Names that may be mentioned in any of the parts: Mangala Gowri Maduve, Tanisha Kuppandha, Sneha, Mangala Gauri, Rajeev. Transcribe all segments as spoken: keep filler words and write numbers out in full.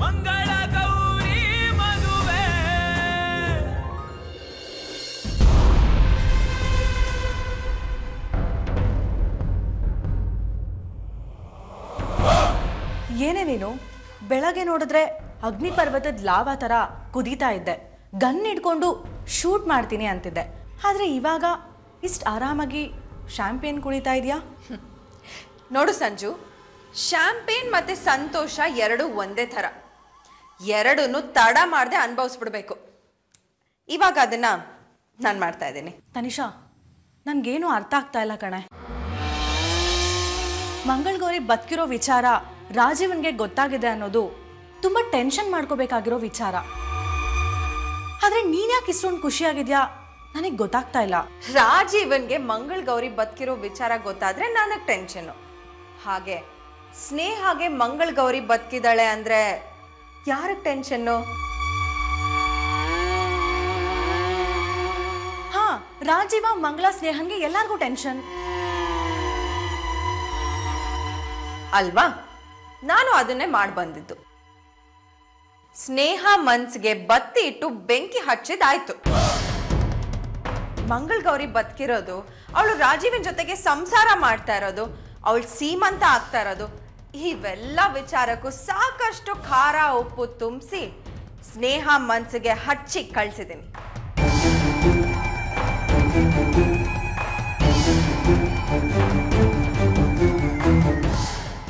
मंगला गौरी मधुबे। ಏನೇ ನೀನು ಬೆಳಗ್ಗೆ ನೋಡಿದ್ರೆ ಅಗ್ನಿ ಪರ್ವತದ ಲಾವಾ ತರ ಕುದಿತಾ ಇದ್ದೆ, ಗನ್ ಹಿಡ್ಕೊಂಡು ಶೂಟ್ ಮಾಡ್ತೀನಿ ಅಂತಿದ್ದೆ, ಆದರೆ ಇವಾಗ ಇಷ್ಟು ಆರಾಮಾಗಿ ಶಾಂಪೇನ್ ಕುಡಿತಾ ಇದೀಯಾ? ನೋಡು ಸಂಜು, ಶಾಂಪೇನ್ ಮತ್ತು ಸಂತೋಷ ಎರಡು ಒಂದೇ ಥರ, ಎರಡನ್ನು ತಡ ಮಾಡದೆ ಅನುಭವಿಸ್ಬಿಡ್ಬೇಕು. ಇವಾಗ ಅದನ್ನು ನಾನು ಮಾಡ್ತಾ ಇದ್ದೀನಿ. ತನಿಷಾ, ನನಗೇನು ಅರ್ಥ ಆಗ್ತಾ ಇಲ್ಲ ಕಣೆ. ಮಂಗಳ ಗೌರಿ ಬದುಕಿರೋ ವಿಚಾರ ರಾಜೀವನ್ಗೆ ಗೊತ್ತಾಗಿದೆ ಅನ್ನೋದು ತುಂಬ ಟೆನ್ಷನ್ ಮಾಡ್ಕೋಬೇಕಾಗಿರೋ ವಿಚಾರ. ಆದರೆ ನೀನು ಯಾಕೆ ಇಷ್ಟೊಂದು ಖುಷಿಯಾಗಿದ್ಯಾ ನನಗೆ ಗೊತ್ತಾಗ್ತಾ ಇಲ್ಲ. ರಾಜೀವನ್ಗೆ ಮಂಗಳ ಗೌರಿ ಬದುಕಿರೋ ವಿಚಾರ ಗೊತ್ತಾದರೆ ನನಗೆ ಟೆನ್ಷನ್ನು, ಹಾಗೆ ಸ್ನೇಹಾಗೆ ಮಂಗಳ ಗೌರಿ ಬದುಕಿದ್ದಾಳೆ ಅಂದರೆ ಯಾರಿಗೆ ಟೆನ್ಷನ್ನು? ಹಾ, ರಾಜೀವ ಮಂಗಳ ಸ್ನೇಹನ್ಗೆ ಎಲ್ಲರಿಗೂ ಟೆನ್ಷನ್ ಅಲ್ವಾ? ನಾನು ಅದನ್ನೇ ಮಾಡಿ ಬಂದಿದ್ದು. ಸ್ನೇಹ ಮನ್ಸಿಗೆ ಬತ್ತಿ ಇಟ್ಟು ಬೆಂಕಿ ಹಚ್ಚಿದಾಯ್ತು. ಮಂಗಳ ಗೌರಿ ಬದುಕಿರೋದು, ಅವಳು ರಾಜೀವನ್ ಜೊತೆಗೆ ಸಂಸಾರ ಮಾಡ್ತಾ ಇರೋದು, ಅವಳು ಸೀಮಂತ ಆಗ್ತಾ ಇರೋದು, ಇವೆಲ್ಲ ವಿಚಾರಕ್ಕೂ ಸಾಕಷ್ಟು ಖಾರ ಉಪ್ಪು ತುಂಬಿಸಿ ಸ್ನೇಹ ಮನ್ಸಿಗೆ ಹಚ್ಚಿ ಕಳಿಸಿದ್ದೀನಿ.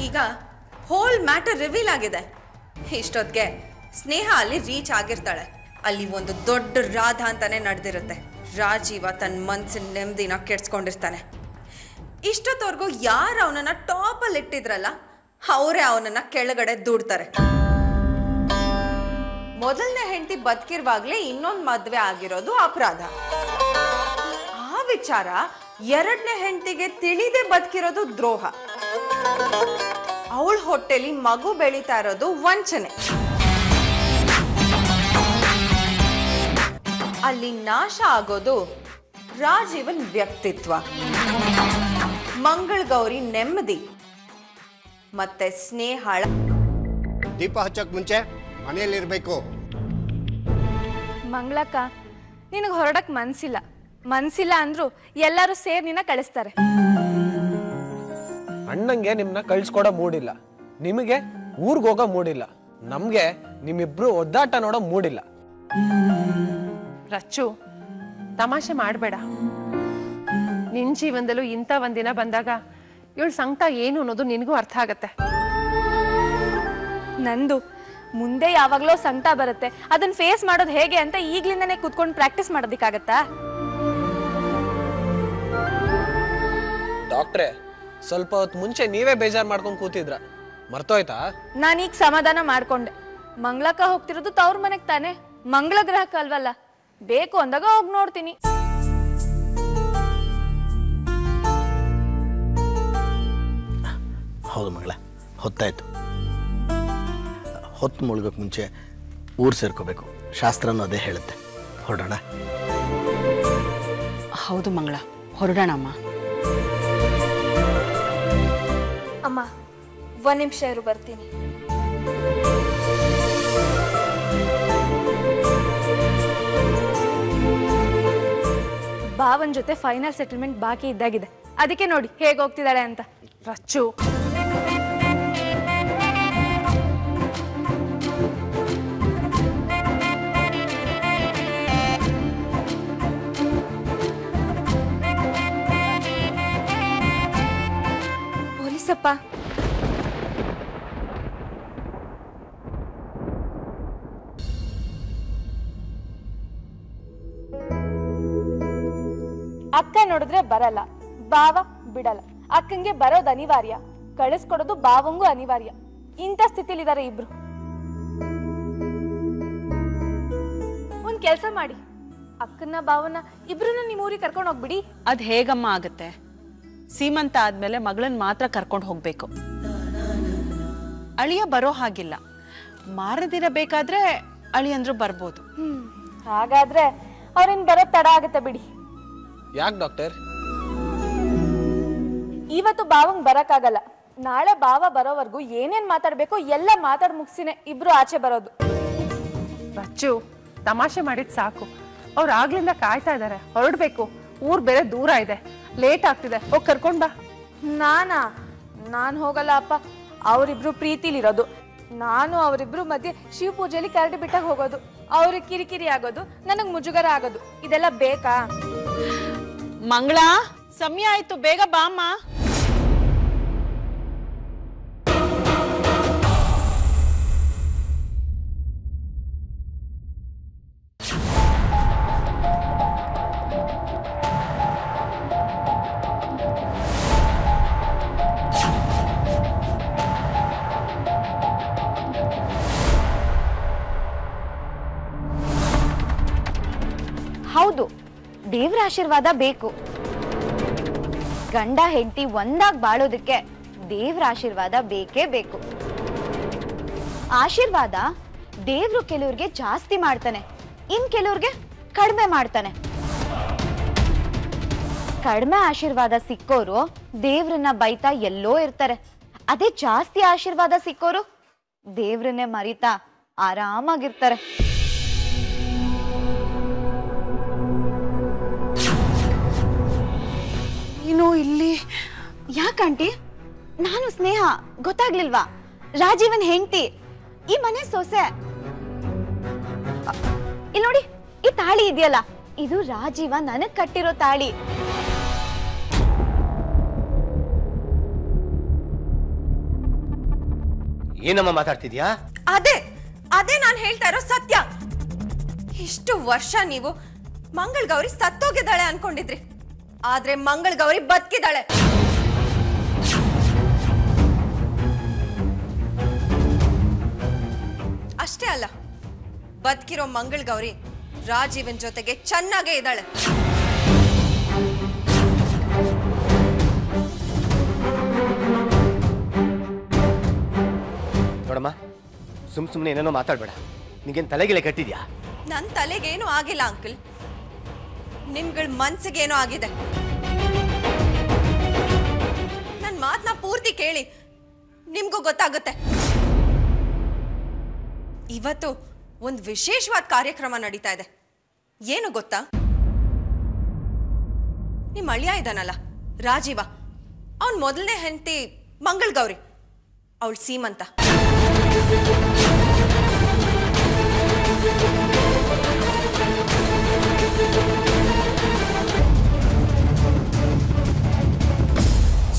ಈಗ ಹೋಲ್ ಮ್ಯಾಟರ್ ರಿವೀಲ್ ಆಗಿದೆ. ಇಷ್ಟೊತ್ತಿಗೆ ಸ್ನೇಹ ಅಲ್ಲಿ ರೀಚ್ ಆಗಿರ್ತಾಳೆ. ಅಲ್ಲಿ ಒಂದು ದೊಡ್ಡ ರಾಧ ಅಂತಾನೆ ನಡೆದಿರುತ್ತೆ. ರಾಜೀವ ತನ್ನ ಮನ್ಸಿನ ನೆಮ್ಮದಿನ ಕೆಡ್ಸ್ಕೊಂಡಿರ್ತಾನೆ. ಇಷ್ಟೊತ್ತವರೆಗೂ ಯಾರು ಅವನನ್ನ ಟಾಪಲ್ಲಿ ಇಟ್ಟಿದ್ರಲ್ಲ ಅವರೇ ಅವನನ್ನ ಕೆಳಗಡೆ ದೂಡ್ತಾರೆ. ಮೊದಲನೇ ಹೆಂಡತಿ ಬದುಕಿರುವಾಗ್ಲೇ ಇನ್ನೊಂದು ಮದ್ವೆ ಆಗಿರೋದು ಅಪರಾಧ. ಆ ವಿಚಾರ ಎರಡನೇ ಹೆಂಡತಿಗೆ ತಿಳಿದೇ ಬದುಕಿರೋದು ದ್ರೋಹ. ಅವಳ ಹೊಟ್ಟೆಲಿ ಮಗು ಬೆಳೀತಾ ಇರೋದು ವಂಚನೆ. ಅಲ್ಲಿ ನಾಶ ಆಗೋದು ರಾಜೀವನ್ ವ್ಯಕ್ತಿತ್ವ, ಮಂಗಳ ಗೌರಿ ನೆಮ್ಮದಿ ಮತ್ತೆ ಸ್ನೇಹಾಳ. ದೀಪ ಹಚ್ಚಕ್ ಮುಂಚೆ ಮನೆಯಲ್ಲಿರ್ಬೇಕು. ಮಂಗಳಕ್ಕ, ನಿನಗೆ ಹೊರಡಕ್ ಮನ್ಸಿಲ್ಲ ಮನ್ಸಿಲ್ಲ ಅಂದ್ರು ಎಲ್ಲರೂ ಸೇರಿ ನಿನ್ನ ಕಳಿಸ್ತಾರೆ. ಅಣ್ಣಂಗೆ ನಿಮ್ನ ಕಳ್ಸ್ಕೊಡೋ ಮೂಡಿಲ್ಲ, ನಿಮಗೆ ಊರ್ಗೋಗೋ ಮೂಡಿಲ್ಲ, ನಮ್ಗೆ ನಿಮ್ಮಿಬ್ರು ಒದ್ದಾಟ ನೋಡೋ ಮೂಡಿಲ್ಲ. ರಚ್ಚು, ತಮಾಷೆ ಮಾಡಬೇಡ. ನಿನ್ ಜೀವನದಲ್ಲೂ ಇಂಥ ಒಂದಿನ ಬಂದಾಗ ಇವಳ ಸಂಕಟ ಏನು ಅನ್ನೋದು ನಿನಗೂ ಅರ್ಥ ಆಗತ್ತೆ. ನಂದು ಮುಂದೆ ಯಾವಾಗಲೋ ಸಂಕಟ ಬರುತ್ತೆ, ಅದನ್ನ ಫೇಸ್ ಮಾಡೋದು ಹೇಗೆ ಅಂತ ಈಗ್ಲಿಂದನೇ ಕೂತ್ಕೊಂಡು ಪ್ರಾಕ್ಟೀಸ್ ಮಾಡೋದಕ್ಕಾಗತ್ತಾ? ಡಾಕ್ಟ್ರೆ, ಸ್ವಲ್ಪ ಹೊತ್ತು ಮುಂಚೆ ನೀವೇ ಬೇಜಾರು ಮಾಡ್ಕೊಂಡು ಕೂತಿದ್ರ, ಮರ್ತೋಯ್ತಾ? ನಾನೀಗ ಸಮಾಧಾನ ಮಾಡ್ಕೊಂಡೆ. ಮಂಗಳಕ್ಕ ಹೋಗ್ತಿರೋದು ತವ್ರ ಮನೆಗೆ ತಾನೆ, ಮಂಗಳ ಗ್ರಹಕ್ಕೆ ಅಲ್ವಲ್ಲ. ಬೇಕು ಅಂದಾಗ ಹೋಗಿ ನೋಡ್ತೀನಿ. ಹೌದು ಮಗಳ, ಹೊತ್ತಾಯ್ತು. ಹೊತ್ತು ಮುಳುಗಕ್ಕೆ ಮುಂಚೆ ಊರು ಸೇರ್ಕೋಬೇಕು, ಶಾಸ್ತ್ರನೂ ಅದೇ ಹೇಳುತ್ತೆ. ಹೊರಡೋಣ. ಹೌದು ಮಂಗಳ, ಹೊರಡೋಣ. ಅಮ್ಮ ಅಮ್ಮ ಒಂದು ನಿಮಿಷ ಇರು, ಬರ್ತೀನಿ. ಭಾವನ್ ಜೊತೆ ಫೈನಲ್ ಸೆಟಲ್ಮೆಂಟ್ ಬಾಕಿ ಇದ್ದಾಗಿದೆ, ಅದಕ್ಕೆ ನೋಡಿ ಹೇಗೆ ಹೋಗ್ತಿದ್ದಾಳೆ ಅಂತ. ರಚ್ಚು, ಪೊಲೀಸಪ್ಪ. ಅಕ್ಕ ನೋಡಿದ್ರೆ ಬರಲ್ಲ, ಬಾವ ಬಿಡಲ್ಲ. ಅಕ್ಕಂಗೆ ಬರೋದು ಅನಿವಾರ್ಯ, ಕಳಿಸ್ಕೊಡೋದು ಬಾವಂಗೂ ಅನಿವಾರ್ಯ. ಇಂಥ ಸ್ಥಿತಿಲಿದ್ದಾರೆ ಇಬ್ರು. ಒಂದ್ ಕೆಲಸ ಮಾಡಿ, ಅಕ್ಕನ್ನ ಬಾವನ ಇಬ್ರನ್ನ ನಿಮ್ ಊರಿಗೆ ಕರ್ಕೊಂಡು ಹೋಗ್ಬಿಡಿ. ಅದ್ ಹೇಗಮ್ಮ ಆಗತ್ತೆ? ಸೀಮಂತ ಆದ್ಮೇಲೆ ಮಗಳನ್ ಮಾತ್ರ ಕರ್ಕೊಂಡು ಹೋಗ್ಬೇಕು, ಅಳಿಯ ಬರೋ ಹಾಗಿಲ್ಲ. ಮಾರದಿರ ಬೇಕಾದ್ರೆ ಅಳಿಯಂದ್ರು ಬರ್ಬೋದು. ಹ್ಮ್, ಹಾಗಾದ್ರೆ ಅವ್ರೇನ್ ಬರೋದ್ ತಡ ಆಗತ್ತೆ ಬಿಡಿ. ಯಾಕೆ ಡಾಕ್ಟರ್? ಇವತ್ತು ಬಾವಂಗ್ ಬರಕ್ಕಾಗಲ್ಲ, ನಾಳೆ ಬಾವ ಬರೋವರೆಗೂ ಏನೇನ್ ಮಾತಾಡಬೇಕು ಎಲ್ಲ ಮಾತಾಡ್ ಮುಗಿಸಿನೇ ಇಬ್ರು ಆಚೆ ಬರೋದು. ಬಚ್ಚು ತಮಾಷೆ ಮಾಡಿದ್ ಸಾಕು, ಅವ್ರು ಆಗ್ಲಿಂದ ಕಾಯ್ತಾ ಇದಾರೆ, ಹೊರಡ್ಬೇಕು. ಊರ್ ಬೇರೆ ದೂರ ಇದೆ, ಲೇಟ್ ಆಗ್ತಿದೆ, ಹೋಗ್ ಕರ್ಕೊಂಡ್ ಬಾ. ನಾನಾ ನಾನ್ ಹೋಗಲ್ಲ ಅಪ್ಪ, ಅವರಿಬ್ರು ಪ್ರೀತಿಲಿರೋದು, ನಾನು ಅವರಿಬ್ರು ಮಧ್ಯೆ ಶಿವ ಪೂಜೆಯಲ್ಲಿ ಕರಡಿ ಬಿಟ್ಟಾಗ ಹೋಗೋದು, ಅವ್ರಿಗೆ ಕಿರಿಕಿರಿ ಆಗೋದು, ನನಗ್ ಮುಜುಗರ ಆಗೋದು, ಇದೆಲ್ಲ ಬೇಕಾ? ಮಂಗಳಾ ಸಮಯ ಆಯ್ತು, ಬೇಗ ಬಾಮ್ಮ. ಹೌದು, ದೇವರ ಆಶೀರ್ವಾದ ಬೇಕು. ಗಂಡ ಹೆಂಡತಿ ಒಂದಾಗಿ ಬಾಳೋದಕ್ಕೆ ದೇವರ ಆಶೀರ್ವಾದ ಬೇಕೇ ಬೇಕು. ಆಶೀರ್ವಾದ ದೇವ್ರು ಕೆಲವ್ರಿಗೆ ಜಾಸ್ತಿ ಮಾಡ್ತಾನೆ, ಇನ್ ಕೆಲವ್ರಿಗೆ ಕಡಿಮೆ ಮಾಡ್ತಾನೆ. ಕಡಿಮೆ ಆಶೀರ್ವಾದ ಸಿಕ್ಕೋರು ದೇವ್ರನ್ನ ಬೈತಾ ಎಲ್ಲೋ ಇರ್ತಾರೆ, ಅದೇ ಜಾಸ್ತಿ ಆಶೀರ್ವಾದ ಸಿಕ್ಕೋರು ದೇವ್ರನ್ನೇ ಮರಿತಾ ಆರಾಮಾಗಿರ್ತಾರೆ. ಇಲ್ಲಿ ಯಾಕಂಟಿ? ನಾನು ಸ್ನೇಹ, ಗೊತ್ತಾಗ್ಲಿಲ್ವಾ? ರಾಜೀವನ್ ಹೆಂಡತಿ, ಈ ಮನೆ ಸೊಸೆ. ಇಲ್ಲಿ ನೋಡಿ ಈ ತಾಳಿ ಇದೆಯಲ್ಲ, ಇದು ರಾಜೀವ ನನಗ್ ಕಟ್ಟಿರೋ ತಾಳಿ. ಏನಮ್ಮ ಮಾತಾಡ್ತಿದ್ಯಾ? ಅದೇ ಅದೇ ನಾನು ಹೇಳ್ತಾ ಇರೋ ಸತ್ಯ. ಇಷ್ಟು ವರ್ಷ ನೀವು ಮಂಗಳ ಗೌರಿ ಸತ್ತೋಗಿದ್ದಾಳೆ ಅನ್ಕೊಂಡಿದ್ರಿ, ಆದ್ರೆ ಮಂಗಳ ಗೌರಿ ಬದುಕಿದ್ದಾಳೆ. ಅಷ್ಟೇ ಅಲ್ಲ, ಬದುಕಿರೋ ಮಂಗಳ ಗೌರಿ ರಾಜೀವನ್ ಜೊತೆಗೆ ಚೆನ್ನಾಗೇ ಇದ್ದಾಳೆ. ನೋಡಮ್ಮ, ಸುಮ್ ಸುಮ್ನೆ ಏನೇನೋ ಮಾತಾಡ್ಬೇಡ. ನಿಂಗೇನ್ ತಲೆಗೆಲೆ ಕಟ್ಟಿದ್ಯಾ? ನನ್ ತಲೆಗೇನು ಆಗಿಲ್ಲ ಅಂಕಲ್, ನಿಮ್ಗಳ ಮನ್ಸಿಗೇನೋ ಆಗಿದೆ. ನನ್ನ ಮಾತನ್ನ ಪೂರ್ತಿ ಕೇಳಿ, ನಿಮ್ಗೂ ಗೊತ್ತಾಗುತ್ತೆ. ಇವತ್ತು ಒಂದು ವಿಶೇಷವಾದ ಕಾರ್ಯಕ್ರಮ ನಡೀತಾ ಇದೆ, ಏನು ಗೊತ್ತಾ? ನಿಮ್ಮ ಅಳಿಯ ಇದ್ದಾನಲ್ಲ ರಾಜೀವ, ಅವನ್ ಮೊದಲನೇ ಹೆಂಡತಿ ಮಂಗಳ ಗೌರಿ, ಅವಳು ಸೀಮಂತ.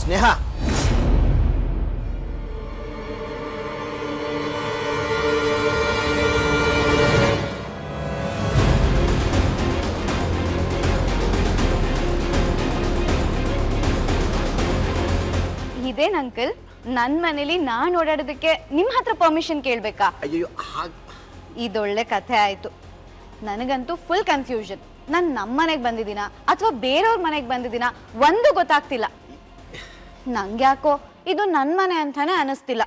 ಸ್ನೇಹ, ಇದೇನ್ ಅಂಕಲ್ ನನ್ ಮನೇಲಿ ನಾನ್ ಓಡಾಡೋದಕ್ಕೆ ನಿಮ್ ಹತ್ರ ಪರ್ಮಿಷನ್ ಕೇಳ್ಬೇಕಾ? ಅಯ್ಯೋ, ಇದೊಳ್ಳೆ ಕಥೆ ಆಯ್ತು. ನನಗಂತೂ ಫುಲ್ ಕನ್ಫ್ಯೂಷನ್. ನಾನು ನಮ್ಮ ಮನೆಗೆ ಬಂದಿದ್ದೀನಾ ಅಥವಾ ಬೇರೆಯವ್ರ ಮನೆಗೆ ಬಂದಿದ್ದೀನಾ ಒಂದು ಗೊತ್ತಾಗ್ತಿಲ್ಲ. ನಂಗೆ ಯಾಕೋ ಇದು ನನ್ನ ಮನೆ ಅಂತಾನೆ ಅನಿಸ್ತಿಲ್ಲ.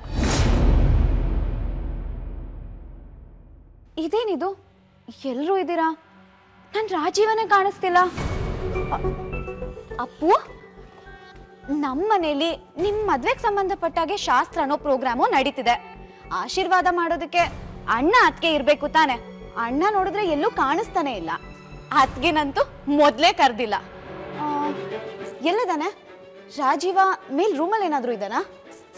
ಇದೇನಿದು, ಎಲ್ಲರೂ ಇದ್ದೀರಾ, ನನ್ನ ರಾಜೀವನೇ ಕಾಣಿಸ್ತಿಲ್ಲ. ಅಪ್ಪು, ನಮ್ಮ ಮನೇಲಿ ನಿಮ್ಮ ಮದ್ವೆಗೆ ಸಂಬಂಧಪಟ್ಟಾಗೆ ಶಾಸ್ತ್ರನೋ ಪ್ರೋಗ್ರಾಮು ನಡೀತಿದೆ. ಆಶೀರ್ವಾದ ಮಾಡೋದಕ್ಕೆ ಅಣ್ಣ ಅತ್ತಿಗೆ ಇರ್ಬೇಕು ತಾನೆ. ಅಣ್ಣ ನೋಡಿದ್ರೆ ಎಲ್ಲೂ ಕಾಣಿಸ್ತಾನೆ ಇಲ್ಲ. ಅತ್ತಿಗೆನಂತೂ ಮೊದಲೇ ಕರೆದಿಲ್ಲ. ಎಲ್ಲದಾನೆ ರಾಜೀವ? ಮೇಲ್ ರೂಮಲ್ಲಿ ಏನಾದ್ರೂ ಇದ್ದಾನಾ?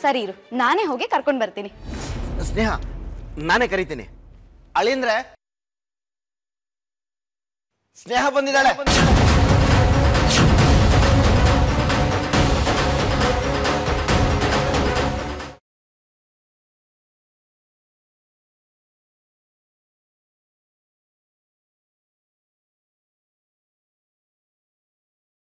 ಸರಿ ಇರು, ನಾನೇ ಹೋಗಿ ಕರ್ಕೊಂಡು ಬರ್ತೀನಿ. ಸ್ನೇಹ, ನಾನೇ ಕರಿತೀನಿ. ಅಳಿಂದ್ರೆ ಸ್ನೇಹ ಬಂದಿದ್ದಾಳೆ.